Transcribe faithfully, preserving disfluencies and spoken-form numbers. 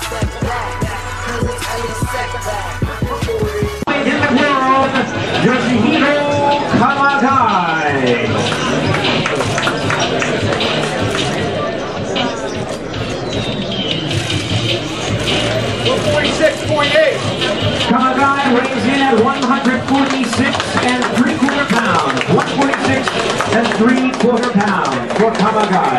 step back. He was only step back. In the world, Yoshihiro Kamegai. Kamegai weighs in at one forty-six and three quarter pounds. one forty-six and three quarter pounds for Kamegai.